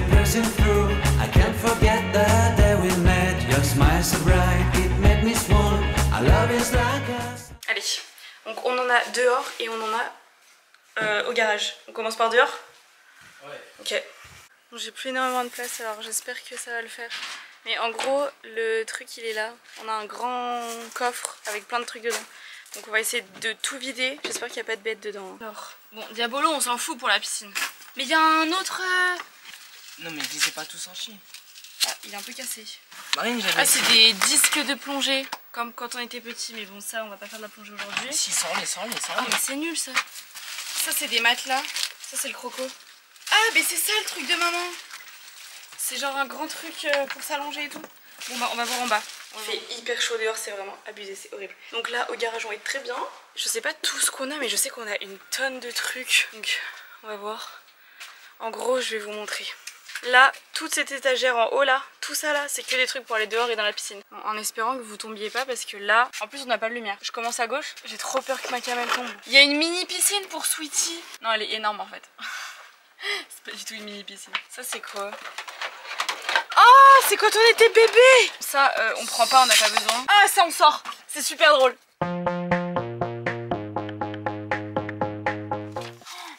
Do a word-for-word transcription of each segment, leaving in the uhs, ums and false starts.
me pressing through. I can't forget the day we met. Your smile so bright, it made me swoon. Our love is like us. Allez, donc on en a dehors et on en a euh, au garage. On commence par dehors. Ouais. Ok. J'ai plus énormément de place, alors j'espère que ça va le faire. Mais en gros, le truc il est là. On a un grand coffre avec plein de trucs dedans. Donc on va essayer de tout vider. J'espère qu'il n'y a pas de bêtes dedans. Alors, bon, Diabolo, on s'en fout pour la piscine. Mais il y a un autre... Non mais ils n'ont pas tous en chier. Ah, il est un peu cassé. Marine, j'avais... Ah, c'est des disques de plongée, comme quand on était petit. Mais bon, ça, on va pas faire de la plongée aujourd'hui. Ah, si, ça en est, ça en est, ça en est. Ah, mais c'est nul, ça. Ça, c'est des matelas. Ça, c'est le croco. Ah, mais c'est ça, le truc de maman. C'est genre un grand truc pour s'allonger et tout. Bon bah on va voir en bas. Il fait hyper chaud dehors, c'est vraiment abusé, c'est horrible. Donc là au garage on est très bien. Je sais pas tout ce qu'on a mais je sais qu'on a une tonne de trucs. Donc on va voir. En gros je vais vous montrer. Là, toute cette étagère en haut là, tout ça là, c'est que des trucs pour aller dehors et dans la piscine. Bon, en espérant que vous tombiez pas parce que là, en plus on n'a pas de lumière. Je commence à gauche, j'ai trop peur que ma cam elle tombe. Il y a une mini piscine pour Sweetie. Non elle est énorme en fait. C'est pas du tout une mini piscine. Ça c'est quoi ? Oh, c'est quand on était bébé. Ça, euh, on prend pas, on n'a pas besoin. Ah, ça, on sort. C'est super drôle.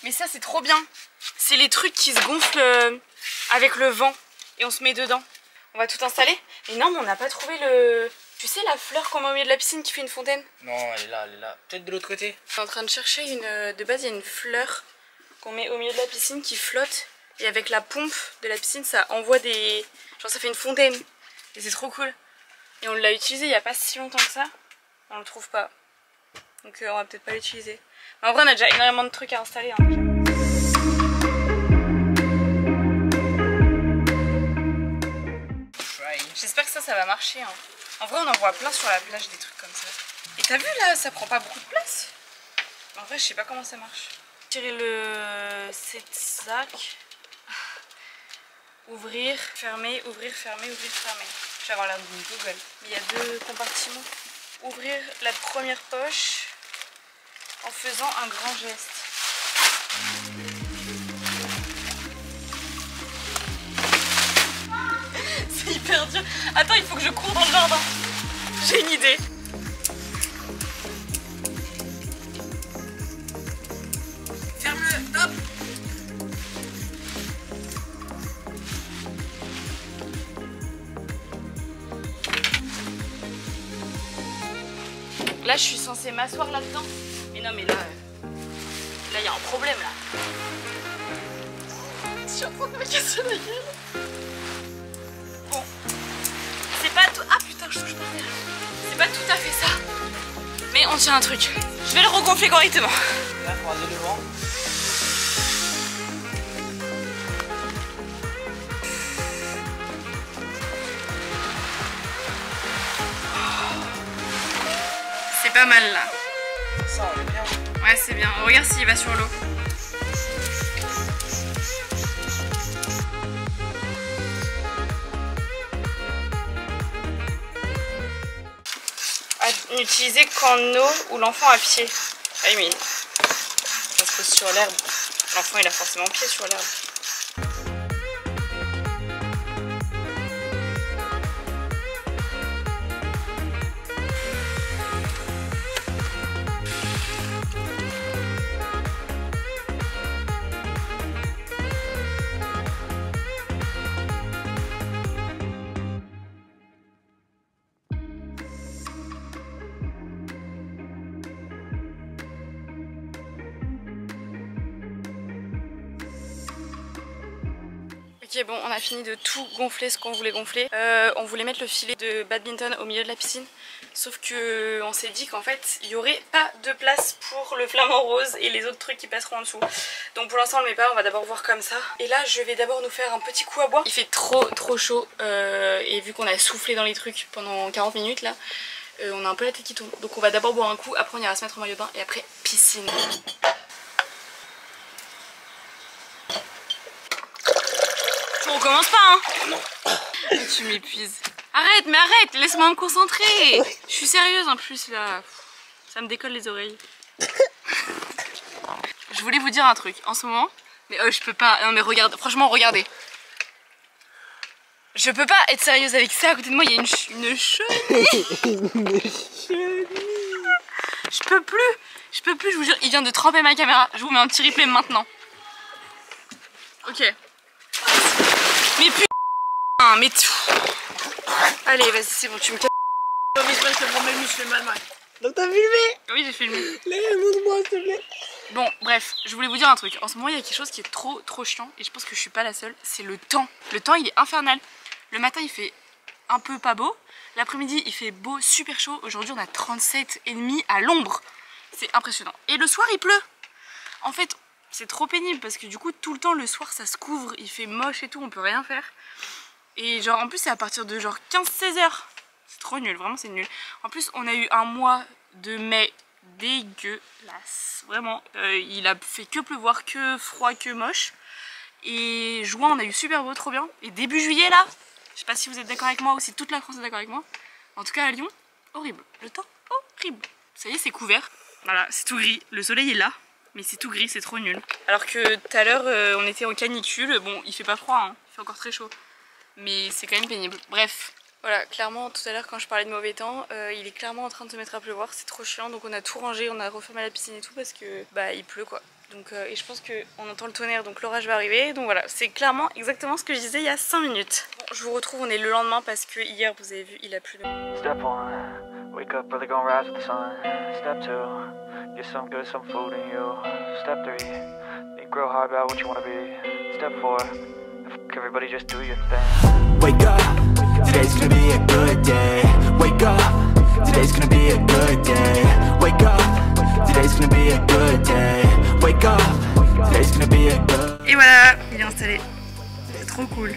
Mais ça, c'est trop bien. C'est les trucs qui se gonflent euh, avec le vent. Et on se met dedans. On va tout installer. Mais non, mais on n'a pas trouvé le... Tu sais, la fleur qu'on met au milieu de la piscine qui fait une fontaine. Non, elle est là, elle est là. Peut-être de l'autre côté. Je suis en train de chercher une... De base, il y a une fleur qu'on met au milieu de la piscine qui flotte. Et avec la pompe de la piscine, ça envoie des... Genre ça fait une fontaine. Et c'est trop cool. Et on l'a utilisé il n'y a pas si longtemps que ça. On le trouve pas. Donc euh, on va peut-être pas l'utiliser. Mais en vrai on a déjà énormément de trucs à installer. Hein, déjà. J'espère que ça, ça va marcher. Hein. En vrai on en voit plein sur la plage des trucs comme ça. Et t'as vu là, ça prend pas beaucoup de place. En vrai je sais pas comment ça marche. Tirer le... sept sacs. Ouvrir, fermer, ouvrir, fermer, ouvrir, fermer. Je vais avoir l'air d'une Google. Il y a deux compartiments. Ouvrir la première poche en faisant un grand geste. C'est hyper dur. Attends, il faut que je cours dans le jardin. J'ai une idée. Ferme-le, top. Là je suis censée m'asseoir là-dedans. Mais non mais là, là il y a un problème là. Je suis en train de me casser la gueule. Bon. C'est pas tout... Ah putain je touche par terre. C'est pas tout à fait ça. Mais on tient un truc. Je vais le regonfler correctement. Là croiser le vent. Pas mal là. Ça on est bien. Ouais c'est bien. Regarde s'il va sur l'eau. N'utilisez qu'en eau ou l'enfant à pied. Ah oui mais on se pose sur l'herbe. L'enfant il a forcément pied sur l'herbe. Ok bon on a fini de tout gonfler ce qu'on voulait gonfler. Euh, on voulait mettre le filet de badminton au milieu de la piscine. Sauf que on s'est dit qu'en fait il n'y aurait pas de place pour le flamant rose et les autres trucs qui passeront en dessous. Donc pour l'instant on le met pas, on va d'abord voir comme ça. Et là je vais d'abord nous faire un petit coup à boire. Il fait trop trop chaud euh, et vu qu'on a soufflé dans les trucs pendant quarante minutes là, euh, on a un peu la tête qui tombe. Donc on va d'abord boire un coup, après on ira se mettre en maillot de bain et après piscine. On commence pas hein. Non. Tu m'épuises. Arrête mais arrête, laisse-moi me concentrer. Je suis sérieuse en plus là. Ça me décolle les oreilles. Je voulais vous dire un truc en ce moment. Mais oh je peux pas, non mais regarde, franchement regardez. Je peux pas être sérieuse avec ça, à côté de moi il y a une, ch une chenille. Une chenille. Je peux plus, je peux plus, je vous jure, il vient de tremper ma caméra. Je vous mets un petit replay maintenant. Ok. Mais putain, mais tout. Allez, vas-y, c'est bon, tu me casses. Non, mais je vais te prendre mes muscles, mal, mal. Donc t'as filmé? Oui, j'ai filmé. Allez, montre-moi, s'il te plaît. Bon, bref, je voulais vous dire un truc. En ce moment, il y a quelque chose qui est trop, trop chiant, et je pense que je suis pas la seule, c'est le temps. Le temps, il est infernal. Le matin il fait un peu pas beau, l'après-midi il fait beau, super chaud, aujourd'hui on a trente-sept et demi à l'ombre, c'est impressionnant. Et le soir il pleut. En fait c'est trop pénible parce que du coup tout le temps le soir ça se couvre, il fait moche et tout, on peut rien faire. Et genre en plus c'est à partir de genre quinze seize heures, c'est trop nul, vraiment c'est nul. En plus on a eu un mois de mai dégueulasse, vraiment, euh, il a fait que pleuvoir, que froid, que moche. Et juin on a eu super beau, trop bien. Et début juillet là, je sais pas si vous êtes d'accord avec moi ou si toute la France est d'accord avec moi. En tout cas à Lyon, horrible. Le temps, horrible. Ça y est, c'est couvert. Voilà, c'est tout gris. Le soleil est là, mais c'est tout gris, c'est trop nul. Alors que tout à l'heure, euh, on était en canicule. Bon, il fait pas froid, hein. Il fait encore très chaud. Mais c'est quand même pénible. Bref, voilà, clairement, tout à l'heure quand je parlais de mauvais temps, euh, il est clairement en train de se mettre à pleuvoir. C'est trop chiant, donc on a tout rangé, on a refermé la piscine et tout parce que bah il pleut quoi. Donc, euh, et je pense qu'on entend le tonnerre, donc l'orage va arriver. Donc voilà, c'est clairement exactement ce que je disais il y a cinq minutes. Bon, je vous retrouve, on est le lendemain parce que hier, vous avez vu, il a plu. Et voilà, il est installé. C'est trop cool.